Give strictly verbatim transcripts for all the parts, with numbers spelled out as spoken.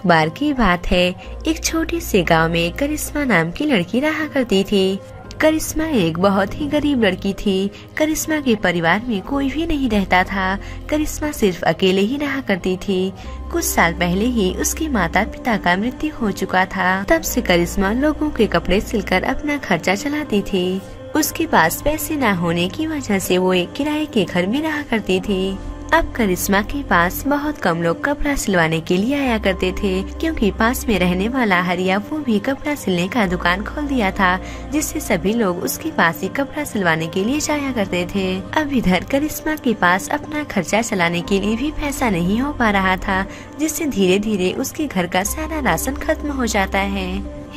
एक बार की बात है, एक छोटे से गांव में करिश्मा नाम की लड़की रहा करती थी। करिश्मा एक बहुत ही गरीब लड़की थी। करिश्मा के परिवार में कोई भी नहीं रहता था। करिश्मा सिर्फ अकेले ही रहा करती थी। कुछ साल पहले ही उसके माता पिता का मृत्यु हो चुका था। तब से करिश्मा लोगों के कपड़े सिलकर अपना खर्चा चलाती थी। उसके पास पैसे न होने की वजह से वो एक किराए के घर में रहा करती थी। अब करिश्मा के पास बहुत कम लोग कपड़ा सिलवाने के लिए आया करते थे, क्योंकि पास में रहने वाला हरिया वो भी कपड़ा सिलने का दुकान खोल दिया था, जिससे सभी लोग उसके पास ही कपड़ा सिलवाने के लिए जाया करते थे। अब इधर करिश्मा के पास अपना खर्चा चलाने के लिए भी पैसा नहीं हो पा रहा था, जिससे धीरे धीरे उसके घर का सारा राशन खत्म हो जाता है।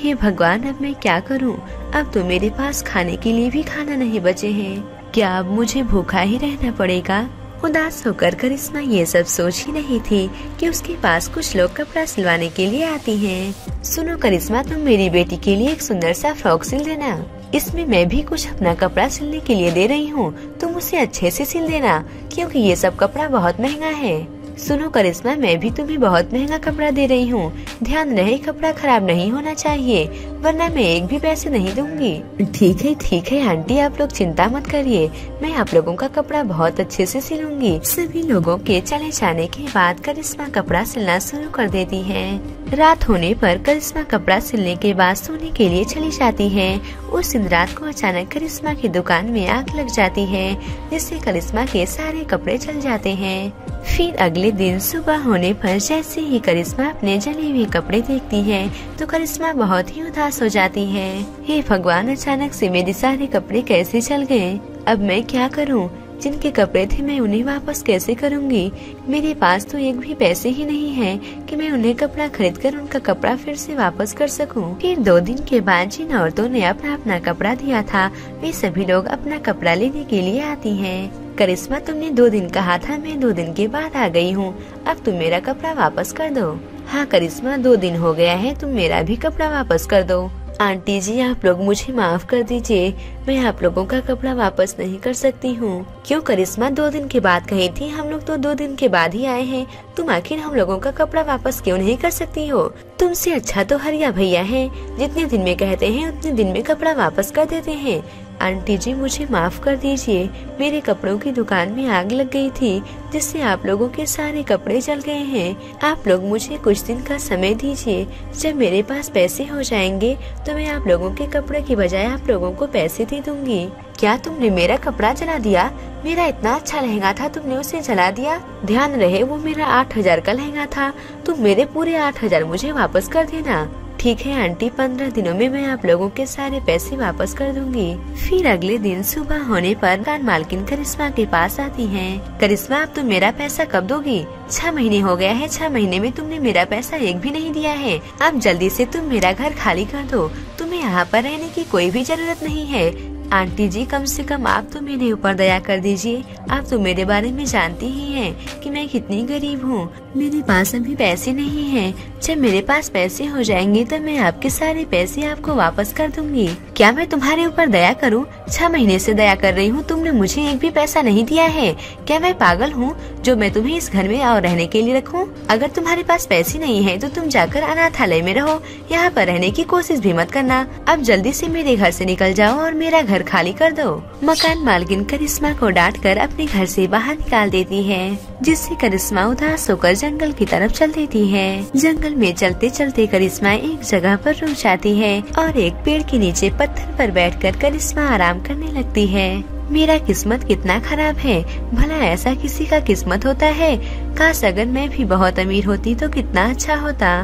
हे भगवान, अब मैं क्या करूं? अब तो मेरे पास खाने के लिए भी खाना नहीं बचे हैं। क्या अब मुझे भूखा ही रहना पड़ेगा? उदास होकर करिश्मा ये सब सोच ही नहीं थी कि उसके पास कुछ लोग कपड़ा सिलवाने के लिए आती हैं। सुनो करिश्मा, तुम मेरी बेटी के लिए एक सुंदर सा फ्रॉक सिल देना। इसमें मैं भी कुछ अपना कपड़ा सिलने के लिए दे रही हूँ, तुम उसे अच्छे से सिल देना, क्योंकि ये सब कपड़ा बहुत महंगा है। सुनो करिश्मा, मैं भी तुम्हें बहुत महंगा कपड़ा दे रही हूँ। ध्यान रहे, कपड़ा खराब नहीं होना चाहिए, वरना मैं एक भी पैसे नहीं दूंगी। ठीक है ठीक है आंटी, आप लोग चिंता मत करिए, मैं आप लोगों का कपड़ा बहुत अच्छे से सिलूंगी। सभी लोगों के चले जाने के बाद करिश्मा कपड़ा सिलना शुरू कर देती है। रात होने पर करिश्मा कपड़ा सिलने के बाद सोने के लिए चली जाती है। उस दिन रात को अचानक करिश्मा की दुकान में आग लग जाती है, जिससे करिश्मा के सारे कपड़े जल जाते हैं। फिर अगले दिन सुबह होने पर जैसे ही करिश्मा अपने जले हुए कपड़े देखती है, तो करिश्मा बहुत ही उदास हो जाती है। हे भगवान, अचानक से मेरे सारे कपड़े कैसे जल गए? अब मैं क्या करूं? जिनके कपड़े थे मैं उन्हें वापस कैसे करूंगी? मेरे पास तो एक भी पैसे ही नहीं है कि मैं उन्हें कपड़ा खरीद कर उनका कपड़ा फिर से वापस कर सकूं। फिर दो दिन के बाद जिन औरतों ने अपना अपना कपड़ा दिया था, वे सभी लोग अपना कपड़ा लेने के लिए आती हैं। करिश्मा, तुमने दो दिन कहा था, मैं दो दिन के बाद आ गई हूँ, अब तुम मेरा कपड़ा वापस कर दो। हाँ करिश्मा, दो दिन हो गया है, तुम मेरा भी कपड़ा वापस कर दो। आंटी जी, आप लोग मुझे माफ कर दीजिए, मैं आप लोगों का कपड़ा वापस नहीं कर सकती हूँ। क्यों करिश्मा, दो दिन के बाद कही थी, हम लोग तो दो दिन के बाद ही आए हैं, तुम आखिर हम लोगों का कपड़ा वापस क्यों नहीं कर सकती हो? तुमसे अच्छा तो हरिया भैया है, जितने दिन में कहते हैं उतने दिन में कपड़ा वापस कर देते हैं। आंटी जी, मुझे माफ कर दीजिए, मेरे कपड़ों की दुकान में आग लग गई थी, जिससे आप लोगों के सारे कपड़े जल गए हैं। आप लोग मुझे कुछ दिन का समय दीजिए, जब मेरे पास पैसे हो जाएंगे तो मैं आप लोगों के कपड़े की बजाय आप लोगों को पैसे दे दूंगी। क्या तुमने मेरा कपड़ा जला दिया? मेरा इतना अच्छा लहंगा था, तुमने उसे जला दिया। ध्यान रहे, वो मेरा आठ हजार का लहंगा था, तुम मेरे पूरे आठ हजार मुझे वापस कर देना। ठीक है आंटी, पंद्रह दिनों में मैं आप लोगों के सारे पैसे वापस कर दूंगी। फिर अगले दिन सुबह होने पर दुकान मालकिन करिश्मा के पास आती है। करिश्मा, अब तुम मेरा पैसा कब दोगी? छह महीने हो गया है, छह महीने में तुमने मेरा पैसा एक भी नहीं दिया है। अब जल्दी से तुम मेरा घर खाली कर दो, तुम्हें यहाँ पर रहने की कोई भी जरूरत नहीं है। आंटी जी, कम से कम आप तो मेरे ऊपर दया कर दीजिए, आप तो मेरे बारे में जानती ही हैं कि मैं कितनी गरीब हूँ, मेरे पास अभी पैसे नहीं हैं। जब मेरे पास पैसे हो जाएंगे तो मैं आपके सारे पैसे आपको वापस कर दूंगी। क्या मैं तुम्हारे ऊपर दया करूँ? छह महीने से दया कर रही हूँ, तुमने मुझे एक भी पैसा नहीं दिया है। क्या मैं पागल हूँ जो मैं तुम्हें इस घर में और रहने के लिए रखूँ? अगर तुम्हारे पास पैसे नहीं है तो तुम जाकर अनाथालय में रहो, यहाँ पर रहने की कोशिश भी मत करना। अब जल्दी से मेरे घर से निकल जाओ और मेरा घर खाली कर दो। मकान मालकिन करिश्मा को डांटकर अपने घर से बाहर निकाल देती है, जिससे करिश्मा उदास होकर जंगल की तरफ चल देती है। जंगल में चलते चलते करिश्मा एक जगह पर रुक जाती है और एक पेड़ के नीचे पत्थर पर बैठकर करिश्मा आराम करने लगती है। मेरा किस्मत कितना खराब है, भला ऐसा किसी का किस्मत होता है? काश अगर मैं भी बहुत अमीर होती तो कितना अच्छा होता।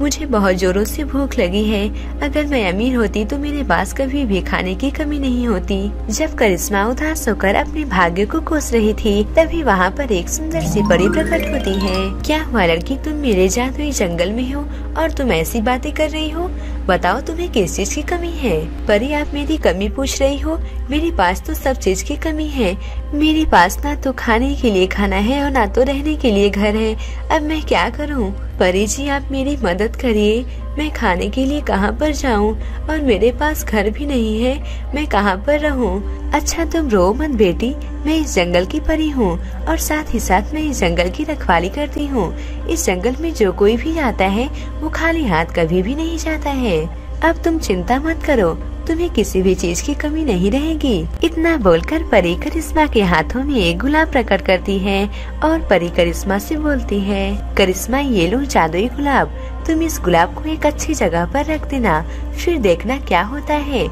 मुझे बहुत जोरों से भूख लगी है, अगर मैं अमीर होती तो मेरे पास कभी भी खाने की कमी नहीं होती। जब करिश्मा उदास होकर अपने भाग्य को कोस रही थी, तभी वहाँ पर एक सुंदर सी परी प्रकट होती है। क्या हुआ लड़की, तुम मेरे जादुई जंगल में हो और तुम ऐसी बातें कर रही हो? बताओ तुम्हें किस चीज की कमी है? परी, आप मेरी कमी पूछ रही हो? मेरे पास तो सब चीज की कमी है, मेरे पास ना तो खाने के लिए खाना है और ना तो रहने के लिए घर है। अब मैं क्या करूँ? परी जी आप मेरी मदद करिए, मैं खाने के लिए कहाँ पर जाऊँ और मेरे पास घर भी नहीं है, मैं कहाँ पर रहूँ। अच्छा तुम रो मत बेटी, मैं इस जंगल की परी हूँ और साथ ही साथ मैं इस जंगल की रखवाली करती हूँ। इस जंगल में जो कोई भी आता है वो खाली हाथ कभी भी नहीं जाता है। अब तुम चिंता मत करो, तुम्हें किसी भी चीज की कमी नहीं रहेगी। इतना बोलकर परी करिश्मा के हाथों में एक गुलाब प्रकट करती है और परी करिश्मा से बोलती है, करिश्मा ये लो जादुई गुलाब, तुम इस गुलाब को एक अच्छी जगह पर रख देना, फिर देखना क्या होता है।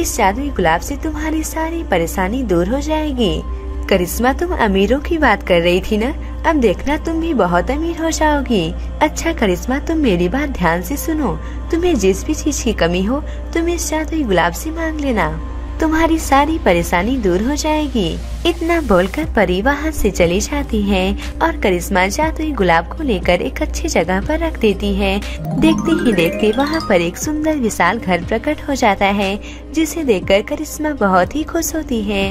इस जादुई गुलाब से तुम्हारी सारी परेशानी दूर हो जाएगी। करिश्मा तुम अमीरों की बात कर रही थी ना, अब देखना तुम भी बहुत अमीर हो जाओगी। अच्छा करिश्मा तुम मेरी बात ध्यान से सुनो, तुम्हें जिस भी चीज की कमी हो तुम इस जादुई गुलाब से मांग लेना, तुम्हारी सारी परेशानी दूर हो जाएगी। इतना बोलकर परी वहाँ से चली जाती है और करिश्मा जादुई गुलाब को लेकर एक अच्छी जगह पर रख देती है। देखते ही देखते वहाँ पर एक सुंदर विशाल घर प्रकट हो जाता है, जिसे देखकर करिश्मा बहुत ही खुश होती है।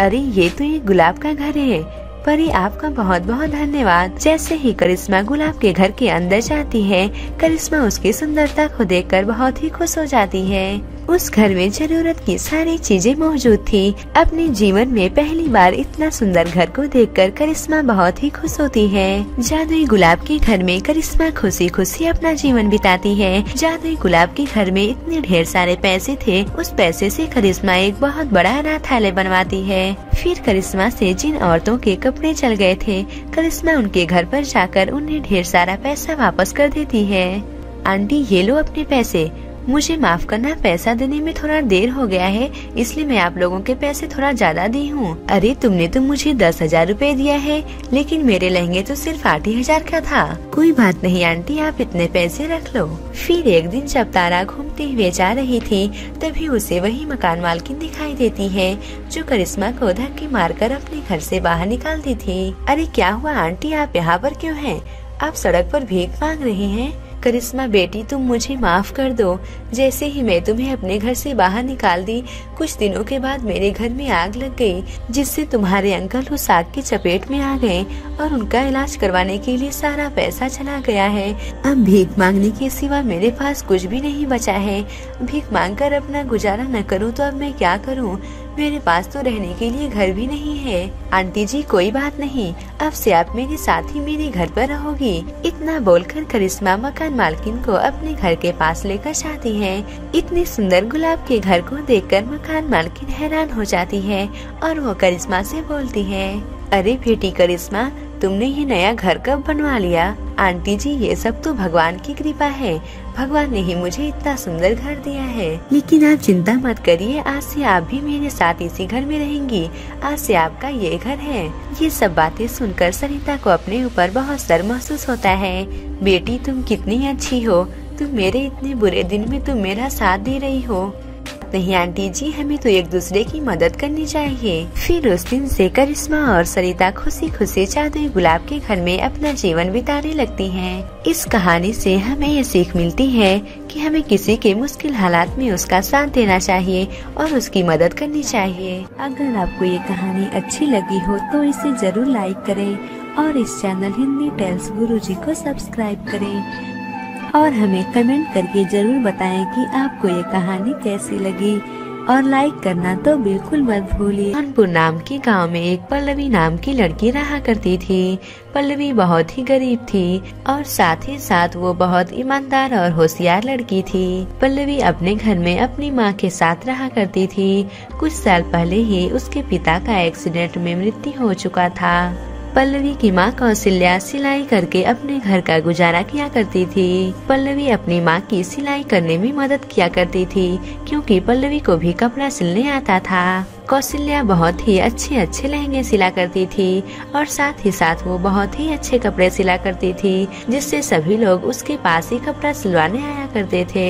अरे ये तो एक गुलाब का घर है, परी आपका बहुत बहुत धन्यवाद। जैसे ही करिश्मा गुलाब के घर के अंदर जाती है, करिश्मा उसकी सुंदरता को देखकर बहुत ही खुश हो जाती है। उस घर में जरूरत की सारी चीजें मौजूद थी। अपने जीवन में पहली बार इतना सुंदर घर को देखकर करिश्मा बहुत ही खुश होती है। जादुई गुलाब के घर में करिश्मा खुशी खुशी अपना जीवन बिताती है। जादुई गुलाब के घर में इतने ढेर सारे पैसे थे, उस पैसे से करिश्मा एक बहुत बड़ा अनाथालय बनवाती है। फिर करिश्मा से जिन औरतों के कपड़े चल गए थे, करिश्मा उनके घर पर जाकर उन्हें ढेर सारा पैसा वापस कर देती है। आंटी ये लो अपने पैसे, मुझे माफ करना, पैसा देने में थोड़ा देर हो गया है, इसलिए मैं आप लोगों के पैसे थोड़ा ज्यादा दी हूँ। अरे तुमने तो मुझे दस हजार रूपए दिया है, लेकिन मेरे लहंगे तो सिर्फ आठ ही हजार का था। कोई बात नहीं आंटी, आप इतने पैसे रख लो। फिर एक दिन जब तारा घूमते हुए जा रही थी, तभी उसे वही मकान मालकिन दिखाई देती है, जो करिश्मा को धक्के मार कर अपने घर से बाहर निकालती थी। अरे क्या हुआ आंटी, आप यहाँ पर क्यों है? आप सड़क पर भीख मांग रहे हैं? करिश्मा बेटी तुम मुझे माफ कर दो, जैसे ही मैं तुम्हें अपने घर से बाहर निकाल दी, कुछ दिनों के बाद मेरे घर में आग लग गई, जिससे तुम्हारे अंकल उस आग की चपेट में आ गए और उनका इलाज करवाने के लिए सारा पैसा चला गया है। अब भीख मांगने के सिवा मेरे पास कुछ भी नहीं बचा है। भीख मांगकर अपना गुजारा न करूँ तो अब मैं क्या करूँ? मेरे पास तो रहने के लिए घर भी नहीं है। आंटी जी कोई बात नहीं, अब से आप मेरे साथ ही मेरे घर पर रहोगी। इतना बोलकर करिश्मा मकान मालकिन को अपने घर के पास लेकर जाती है। इतने सुंदर गुलाब के घर को देखकर मकान मालकिन हैरान हो जाती है और वो करिश्मा से बोलती है, अरे बेटी करिश्मा तुमने ये नया घर कब बनवा लिया? आंटी जी ये सब तो भगवान की कृपा है, भगवान ने ही मुझे इतना सुंदर घर दिया है। लेकिन आप चिंता मत करिए, आज से आप भी मेरे साथ इसी घर में रहेंगी, आज से आपका ये घर है। ये सब बातें सुनकर सरिता को अपने ऊपर बहुत शर्म महसूस होता है। बेटी तुम कितनी अच्छी हो, तुम मेरे इतने बुरे दिन में तुम मेरा साथ दे रही हो। नहीं आंटी जी, हमें तो एक दूसरे की मदद करनी चाहिए। फिर उस दिन से करिश्मा और सरिता खुशी खुशी जादुई गुलाब के घर में अपना जीवन बिताने लगती हैं। इस कहानी से हमें ये सीख मिलती है कि हमें किसी के मुश्किल हालात में उसका साथ देना चाहिए और उसकी मदद करनी चाहिए। अगर आपको ये कहानी अच्छी लगी हो तो इसे जरूर लाइक करें और इस चैनल हिंदी टेल्स गुरुजी को सब्सक्राइब करें और हमें कमेंट करके जरूर बताएं कि आपको ये कहानी कैसी लगी और लाइक करना तो बिल्कुल मत भूलिए। अनपुर नाम के गांव में एक पल्लवी नाम की लड़की रहा करती थी। पल्लवी बहुत ही गरीब थी और साथ ही साथ वो बहुत ईमानदार और होशियार लड़की थी। पल्लवी अपने घर में अपनी माँ के साथ रहा करती थी। कुछ साल पहले ही उसके पिता का एक्सीडेंट में मृत्यु हो चुका था। पल्लवी की माँ कौशल्या सिलाई करके अपने घर का गुजारा किया करती थी। पल्लवी अपनी माँ की सिलाई करने में मदद किया करती थी, क्योंकि पल्लवी को भी कपड़ा सिलने आता था। कौशल्या बहुत ही अच्छे अच्छे लहंगे सिला करती थी और साथ ही साथ वो बहुत ही अच्छे कपड़े सिला करती थी, जिससे सभी लोग उसके पास ही कपड़ा सिलवाने आया करते थे।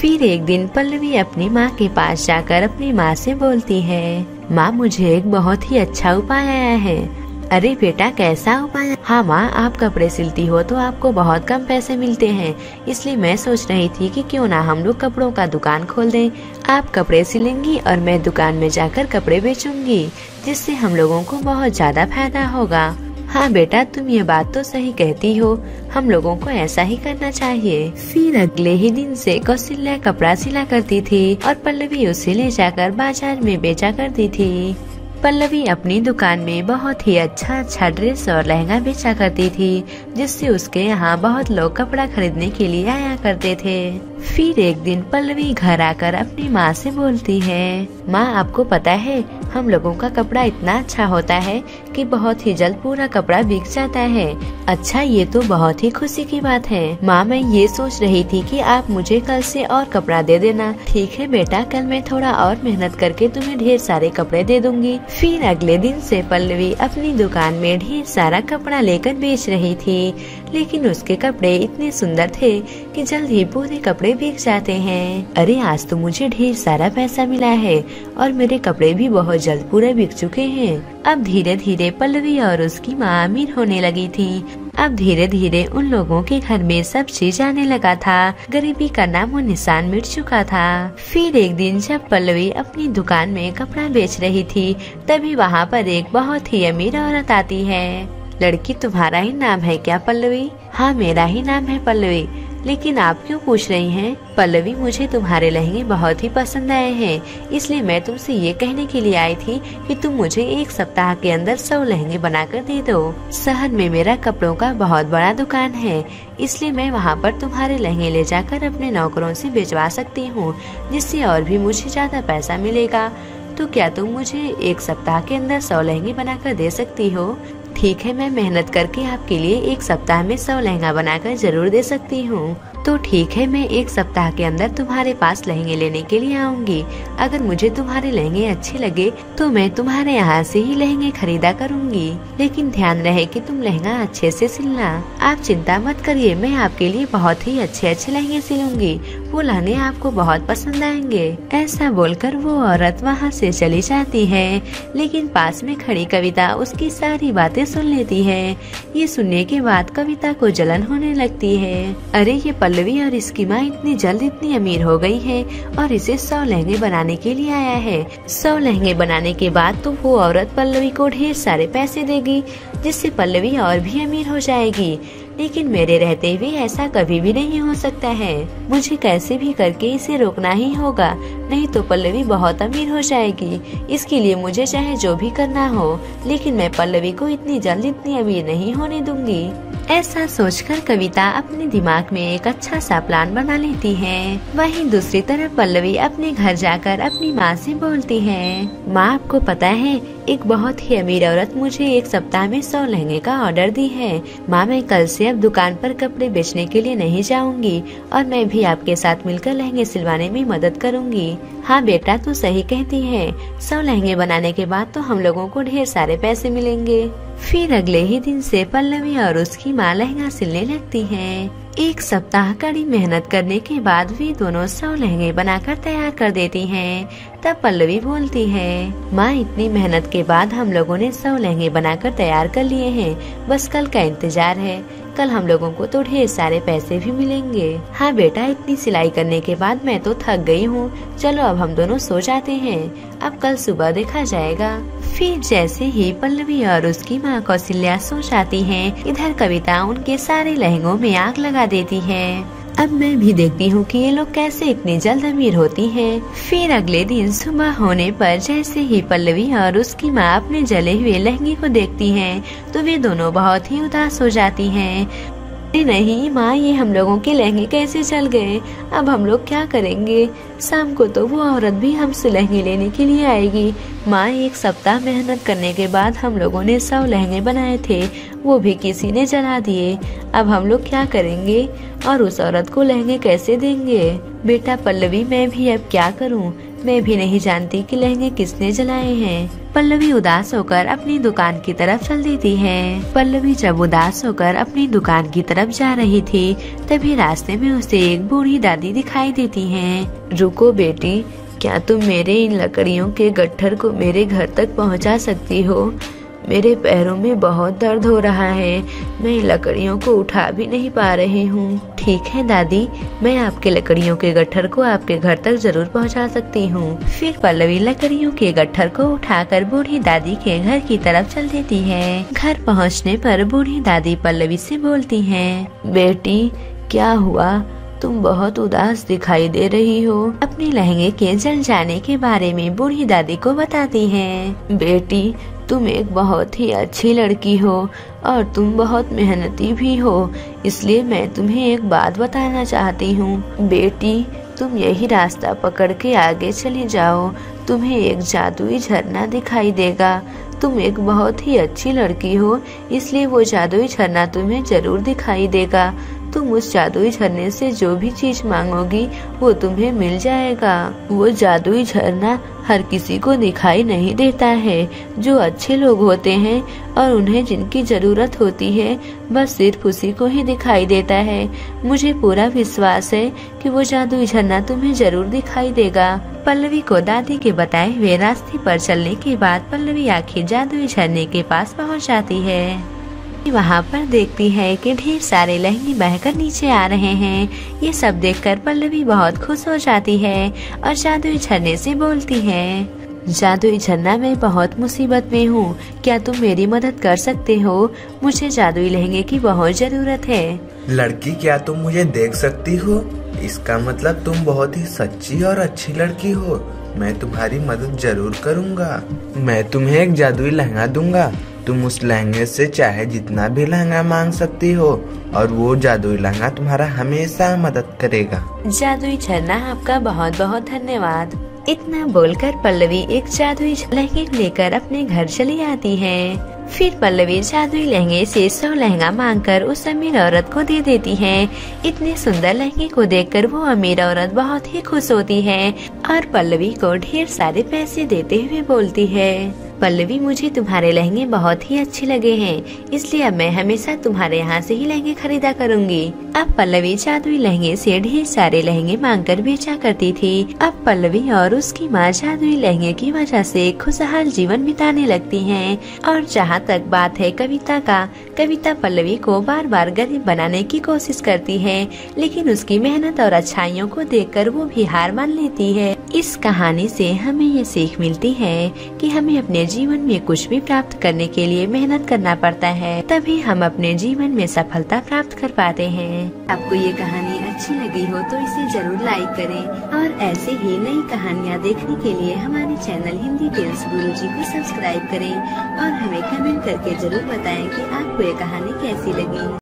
फिर एक दिन पल्लवी अपनी माँ के पास जाकर अपनी माँ से बोलती है, माँ मुझे एक बहुत ही अच्छा उपाय आया है। अरे बेटा कैसा उपाय? हाँ माँ, आप कपड़े सिलती हो तो आपको बहुत कम पैसे मिलते हैं, इसलिए मैं सोच रही थी कि क्यों ना हम लोग कपड़ों का दुकान खोल दें। आप कपड़े सिलेंगी और मैं दुकान में जाकर कपड़े बेचूंगी, जिससे हम लोगों को बहुत ज्यादा फायदा होगा। हाँ बेटा, तुम ये बात तो सही कहती हो, हम लोगों को ऐसा ही करना चाहिए। फिर अगले ही दिन से कौशल्या कपड़ा सिला करती थी और पल्लवी उसे ले जाकर बाजार में बेचा करती थी। पल्लवी अपनी दुकान में बहुत ही अच्छा अच्छा ड्रेस और लहंगा बेचा करती थी, जिससे उसके यहाँ बहुत लोग कपड़ा खरीदने के लिए आया करते थे। फिर एक दिन पल्लवी घर आकर अपनी माँ से बोलती है, माँ आपको पता है हम लोगों का कपड़ा इतना अच्छा होता है कि बहुत ही जल्द पूरा कपड़ा बिक जाता है। अच्छा, ये तो बहुत ही खुशी की बात है। माँ मैं ये सोच रही थी कि आप मुझे कल से और कपड़ा दे देना। ठीक है बेटा, कल मैं थोड़ा और मेहनत करके तुम्हें ढेर सारे कपड़े दे दूंगी। फिर अगले दिन से पल्लवी अपनी दुकान में ढेर सारा कपड़ा लेकर बेच रही थी, लेकिन उसके कपड़े इतने सुंदर थे कि जल्द ही पूरे कपड़े बिक जाते हैं। अरे आज तो मुझे ढेर सारा पैसा मिला है और मेरे कपड़े भी बहुत जल्द पूरे बिक चुके हैं। अब धीरे धीरे पल्लवी और उसकी माँ अमीर होने लगी थी। अब धीरे धीरे उन लोगों के घर में सब चीज आने लगा था, गरीबी का नामो निशान मिट चुका था। फिर एक दिन जब पल्लवी अपनी दुकान में कपड़ा बेच रही थी, तभी वहाँ पर एक बहुत ही अमीर औरत आती है। लड़की तुम्हारा ही नाम है क्या पल्लवी? हाँ मेरा ही नाम है पल्लवी, लेकिन आप क्यों पूछ रही हैं? पल्लवी मुझे तुम्हारे लहंगे बहुत ही पसंद आए हैं, इसलिए मैं तुमसे ये कहने के लिए आई थी कि तुम मुझे एक सप्ताह के अंदर सौ लहंगे बनाकर दे दो। शहर में मेरा कपड़ों का बहुत बड़ा दुकान है, इसलिए मैं वहाँ पर तुम्हारे लहंगे ले जाकर अपने नौकरों से भिजवा सकती हूँ, जिससे और भी मुझे ज्यादा पैसा मिलेगा। तो क्या तुम मुझे एक सप्ताह के अंदर सौ लहंगे बनाकर दे सकती हो? ठीक है, मैं मेहनत करके आपके लिए एक सप्ताह में सौ लहंगा बनाकर जरूर दे सकती हूँ। तो ठीक है, मैं एक सप्ताह के अंदर तुम्हारे पास लहंगे लेने के लिए आऊँगी। अगर मुझे तुम्हारे लहंगे अच्छे लगे तो मैं तुम्हारे यहाँ से ही लहंगे खरीदा करूँगी, लेकिन ध्यान रहे कि तुम लहंगा अच्छे से सिलना। आप चिंता मत करिए, मैं आपके लिए बहुत ही अच्छे अच्छे लहंगे सिलूंगी, वो लहंगे आपको बहुत पसंद आएंगे। ऐसा बोलकर वो औरत वहाँ से चली जाती है, लेकिन पास में खड़ी कविता उसकी सारी बातें सुन लेती है। ये सुनने के बाद कविता को जलन होने लगती है। अरे ये पल्लवी और इसकी माँ इतनी जल्द इतनी अमीर हो गई है और इसे सौ लहंगे बनाने के लिए आया है। सौ लहंगे बनाने के बाद तो वो औरत पल्लवी को ढेर सारे पैसे देगी, जिससे पल्लवी और भी अमीर हो जाएगी। लेकिन मेरे रहते हुए ऐसा कभी भी नहीं हो सकता है, मुझे कैसे भी करके इसे रोकना ही होगा, नहीं तो पल्लवी बहुत अमीर हो जाएगी। इसके लिए मुझे चाहे जो भी करना हो, लेकिन मैं पल्लवी को इतनी जल्द इतनी अमीर नहीं होने दूंगी। ऐसा सोचकर कविता अपने दिमाग में एक अच्छा सा प्लान बना लेती है। वहीं दूसरी तरफ पल्लवी अपने घर जाकर अपनी माँ से बोलती है, माँ आपको पता है एक बहुत ही अमीर औरत मुझे एक सप्ताह में सौ लहंगे का ऑर्डर दी है। माँ मैं कल से अब दुकान पर कपड़े बेचने के लिए नहीं जाऊंगी और मैं भी आपके साथ मिलकर लहंगे सिलवाने में मदद करूंगी। हाँ बेटा तू सही कहती है, सौ लहंगे बनाने के बाद तो हम लोगों को ढेर सारे पैसे मिलेंगे। फिर अगले ही दिन से पल्लवी और उसकी माँ लहंगा सिलने लगती है। एक सप्ताह कड़ी मेहनत करने के बाद वे दोनों सौ लहंगे बनाकर तैयार कर देती हैं। तब पल्लवी बोलती है, माँ इतनी मेहनत के बाद हम लोगों ने सौ लहंगे बनाकर तैयार कर लिए हैं, बस कल का इंतजार है। कल हम लोगों को तो ढेर सारे पैसे भी मिलेंगे। हाँ बेटा, इतनी सिलाई करने के बाद मैं तो थक गई हूँ, चलो अब हम दोनों सो जाते हैं, अब कल सुबह देखा जाएगा। फिर जैसे ही पल्लवी और उसकी माँ कौशल्या सो जाती हैं, इधर कविता उनके सारे लहंगों में आग लगा देती है। अब मैं भी देखती हूँ कि ये लोग कैसे इतनी जल्द अमीर होती हैं। फिर अगले दिन सुबह होने पर जैसे ही पल्लवी और उसकी माँ अपने जले हुए लहंगे को देखती हैं, तो वे दोनों बहुत ही उदास हो जाती हैं। नहीं माँ, ये हम लोगों के लहंगे कैसे चल गए, अब हम लोग क्या करेंगे? शाम को तो वो औरत भी हमसे लहंगे लेने के लिए आएगी। माँ एक सप्ताह मेहनत करने के बाद हम लोगों ने सौ लहंगे बनाए थे, वो भी किसी ने जला दिए। अब हम लोग क्या करेंगे और उस औरत को लहंगे कैसे देंगे? बेटा पल्लवी, मैं भी अब क्या करूँ, मैं भी नहीं जानती कि लहंगे किसने जलाए हैं। पल्लवी उदास होकर अपनी दुकान की तरफ चल देती है। पल्लवी जब उदास होकर अपनी दुकान की तरफ जा रही थी, तभी रास्ते में उसे एक बूढ़ी दादी दिखाई देती है। रुको बेटी, क्या तुम मेरे इन लकड़ियों के गट्ठर को मेरे घर तक पहुंचा सकती हो? मेरे पैरों में बहुत दर्द हो रहा है, मैं लकड़ियों को उठा भी नहीं पा रही हूँ। ठीक है दादी, मैं आपके लकड़ियों के गट्ठर को आपके घर तक जरूर पहुँचा सकती हूँ। फिर पल्लवी लकड़ियों के गट्ठर को उठाकर बूढ़ी दादी के घर की तरफ चल देती है। घर पहुँचने पर बूढ़ी दादी पल्लवी से बोलती है, बेटी क्या हुआ, तुम बहुत उदास दिखाई दे रही हो। अपने लहंगे के जल जाने के बारे में बूढ़ी दादी को बताती हैं। बेटी तुम एक बहुत ही अच्छी लड़की हो और तुम बहुत मेहनती भी हो, इसलिए मैं तुम्हें एक बात बताना चाहती हूँ। बेटी तुम यही रास्ता पकड़ के आगे चली जाओ, तुम्हें एक जादुई झरना दिखाई देगा। तुम एक बहुत ही अच्छी लड़की हो, इसलिए वो जादुई झरना तुम्हें जरूर दिखाई देगा। तुम उस जादुई झरने से जो भी चीज मांगोगी वो तुम्हें मिल जाएगा। वो जादुई झरना हर किसी को दिखाई नहीं देता है। जो अच्छे लोग होते हैं और उन्हें जिनकी जरूरत होती है, बस सिर्फ उसी को ही दिखाई देता है। मुझे पूरा विश्वास है कि वो जादुई झरना तुम्हें जरूर दिखाई देगा। पल्लवी को दादी के बताए हुए रास्ते पर चलने के बाद पल्लवी आखिर जादुई झरने के पास पहुँच जाती है। वहाँ पर देखती है कि ढेर सारे लहंगे बहकर नीचे आ रहे हैं। ये सब देखकर पल्लवी बहुत खुश हो जाती है और जादुई झरने से बोलती है, जादुई झरना मैं बहुत मुसीबत में हूँ, क्या तुम मेरी मदद कर सकते हो? मुझे जादुई लहंगे की बहुत जरूरत है। लड़की क्या तुम मुझे देख सकती हो? इसका मतलब तुम बहुत ही सच्ची और अच्छी लड़की हो। मैं तुम्हारी मदद जरूर करूँगा। मैं तुम्हें एक जादुई लहंगा दूंगा, तुम उस लहंगे से चाहे जितना भी लहंगा मांग सकती हो और वो जादुई लहंगा तुम्हारा हमेशा मदद करेगा। जादुई झरना आपका बहुत बहुत धन्यवाद। इतना बोलकर पल्लवी एक जादुई लहंगे लेकर अपने घर चली आती है। फिर पल्लवी जादुई लहंगे से सौ लहंगा मांगकर उस अमीर औरत को दे देती है। इतने सुंदर लहंगे को देखकर वो अमीर औरत बहुत ही खुश होती है और पल्लवी को ढेर सारे पैसे देते हुए बोलती है, पल्लवी मुझे तुम्हारे लहंगे बहुत ही अच्छे लगे हैं, इसलिए अब मैं हमेशा तुम्हारे यहाँ से ही लहंगे खरीदा करूँगी। अब पल्लवी जादुई लहंगे से ढेर सारे लहंगे मांगकर बेचा करती थी। अब पल्लवी और उसकी माँ जादुई लहंगे की वजह से खुशहाल जीवन बिताने लगती हैं। और जहाँ तक बात है कविता का, कविता पल्लवी को बार बार गरीब बनाने की कोशिश करती है, लेकिन उसकी मेहनत और अच्छाइयों को देख कर वो भी हार मान लेती है। इस कहानी से हमें ये सीख मिलती है कि हमें अपने जीवन में कुछ भी प्राप्त करने के लिए मेहनत करना पड़ता है, तभी हम अपने जीवन में सफलता प्राप्त कर पाते हैं। आपको ये कहानी अच्छी लगी हो तो इसे जरूर लाइक करें और ऐसे ही नई कहानियाँ देखने के लिए हमारे चैनल हिंदी टेल्स गुरुजी को सब्सक्राइब करें और हमें कमेंट करके जरूर बताएं कि आपको ये कहानी कैसी लगी।